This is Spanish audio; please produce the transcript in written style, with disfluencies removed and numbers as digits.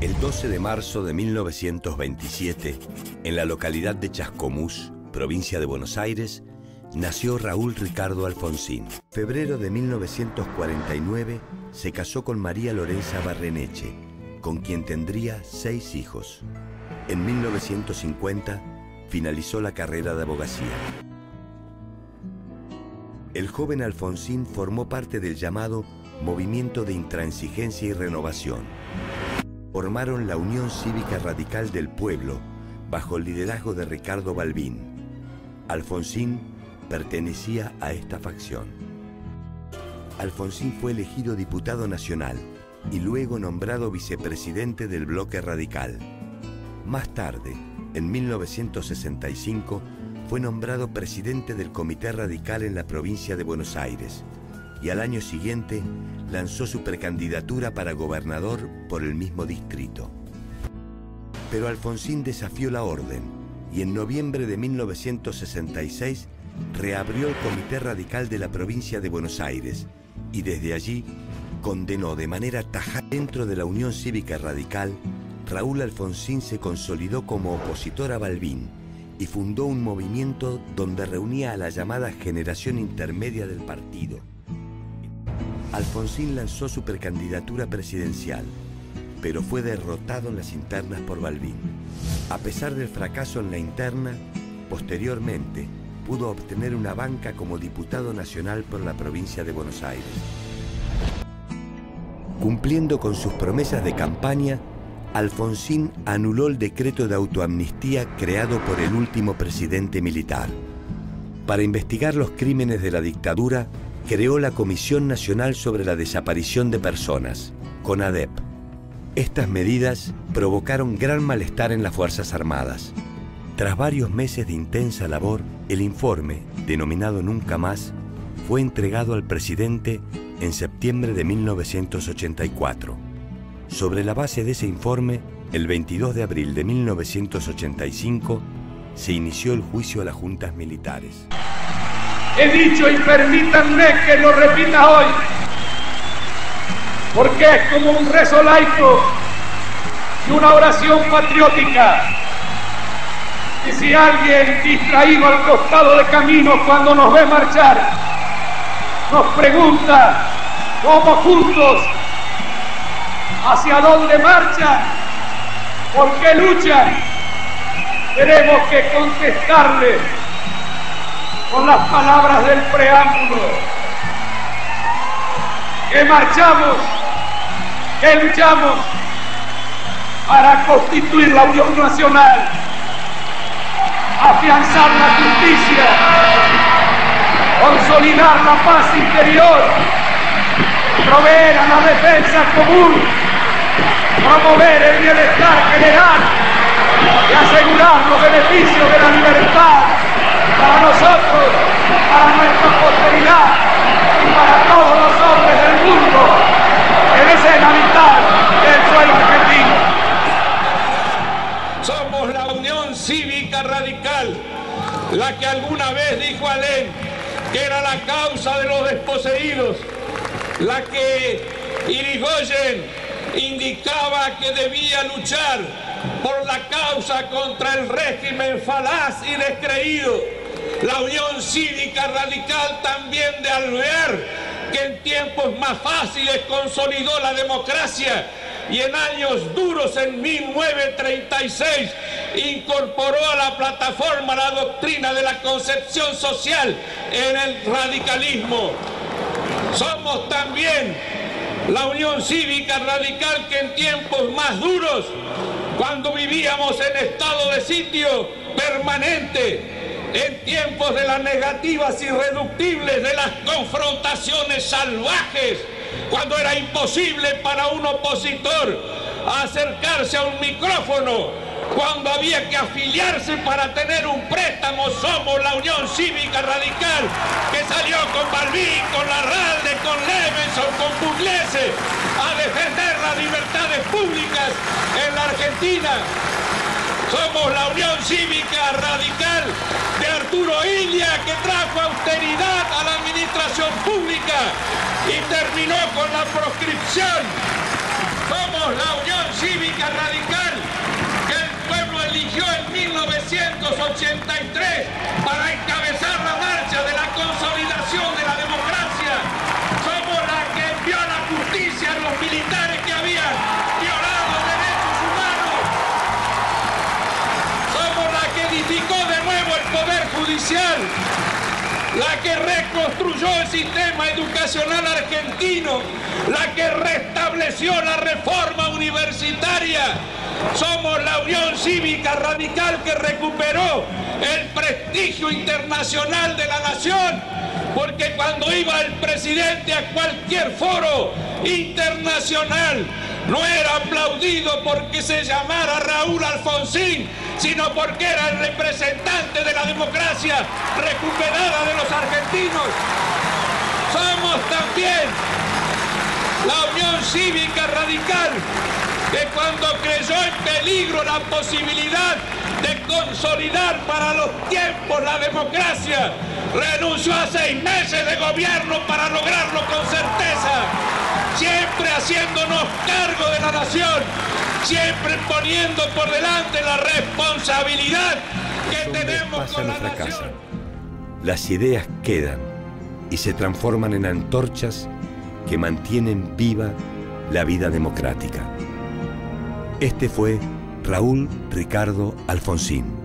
El 12 de marzo de 1927, en la localidad de Chascomús, provincia de Buenos Aires, nació Raúl Ricardo Alfonsín. En febrero de 1949 se casó con María Lorenza Barreneche, con quien tendría 6 hijos. En 1950 finalizó la carrera de abogacía. El joven Alfonsín formó parte del llamado Movimiento de Intransigencia y Renovación. Formaron la Unión Cívica Radical del Pueblo, bajo el liderazgo de Ricardo Balbín. Alfonsín pertenecía a esta facción. Alfonsín fue elegido diputado nacional y luego nombrado vicepresidente del bloque radical. Más tarde, en 1965, fue nombrado presidente del Comité Radical en la provincia de Buenos Aires y al año siguiente lanzó su precandidatura para gobernador por el mismo distrito. Pero Alfonsín desafió la orden y en noviembre de 1966 reabrió el Comité Radical de la provincia de Buenos Aires y desde allí condenó de manera tajante. Dentro de la Unión Cívica Radical, Raúl Alfonsín se consolidó como opositor a Balbín y fundó un movimiento donde reunía a la llamada generación intermedia del partido. Alfonsín lanzó su precandidatura presidencial, pero fue derrotado en las internas por Balbín. A pesar del fracaso en la interna, posteriormente pudo obtener una banca como diputado nacional por la provincia de Buenos Aires. Cumpliendo con sus promesas de campaña, Alfonsín anuló el decreto de autoamnistía creado por el último presidente militar. Para investigar los crímenes de la dictadura, creó la Comisión Nacional sobre la Desaparición de Personas, CONADEP. Estas medidas provocaron gran malestar en las Fuerzas Armadas. Tras varios meses de intensa labor, el informe, denominado Nunca Más, fue entregado al presidente en septiembre de 1984. Sobre la base de ese informe, el 22 de abril de 1985, se inició el juicio a las juntas militares. He dicho, y permítanme que lo repita hoy, porque es como un rezo laico y una oración patriótica. Y si alguien distraído al costado de camino cuando nos ve marchar nos pregunta cómo juntos, hacia dónde marchan, por qué luchan, tenemos que contestarle con las palabras del preámbulo, que marchamos, que luchamos para constituir la Unión Nacional, afianzar la justicia, consolidar la paz interior, proveer a la defensa común, promover el bienestar general y asegurar los beneficios de la libertad para nosotros, para nuestra posteridad y para todos los hombres del mundo. Esa es la mitad del sueño argentino. Somos la Unión Cívica Radical, la que alguna vez dijo Alem que era la causa de los desposeídos, la que Irigoyen indicaba que debía luchar por la causa contra el régimen falaz y descreído. La Unión Cívica Radical también de Alvear, que en tiempos más fáciles consolidó la democracia y en años duros, en 1936, incorporó a la plataforma la doctrina de la concepción social en el radicalismo. Somos también la Unión Cívica Radical que en tiempos más duros, cuando vivíamos en estado de sitio permanente, en tiempos de las negativas irreductibles, de las confrontaciones salvajes, cuando era imposible para un opositor acercarse a un micrófono, cuando había que afiliarse para tener un préstamo, somos la Unión Cívica Radical que salió con Balbín, con Larralde, con Levenson, con Pugliese a defender las libertades públicas en la Argentina. Somos la Unión Cívica Radical de Arturo Illia, que trajo austeridad a la administración pública y terminó con la proscripción. Somos la Unión Cívica Radical 1983 para encabezar la marcha de la consolidación de la democracia. Somos la que envió a la justicia a los militares que habían violado derechos humanos. Somos la que edificó de nuevo el Poder Judicial. La que reconstruyó el sistema educacional argentino, la que restableció la reforma universitaria. Somos la Unión Cívica Radical que recuperó el prestigio internacional de la nación, porque cuando iba el presidente a cualquier foro internacional, no era aplaudido porque se llamara Raúl Alfonsín, sino porque era el representante de la democracia recuperada de los argentinos. Somos también la Unión Cívica Radical, que cuando creyó en peligro la posibilidad de consolidar para los tiempos la democracia, renunció a 6 meses de gobierno para lograrlo con certeza, siempre haciéndonos cargo de la nación, siempre poniendo por delante la responsabilidad que tenemos con la nación. Las ideas quedan y se transforman en antorchas que mantienen viva la vida democrática. Este fue Raúl Ricardo Alfonsín.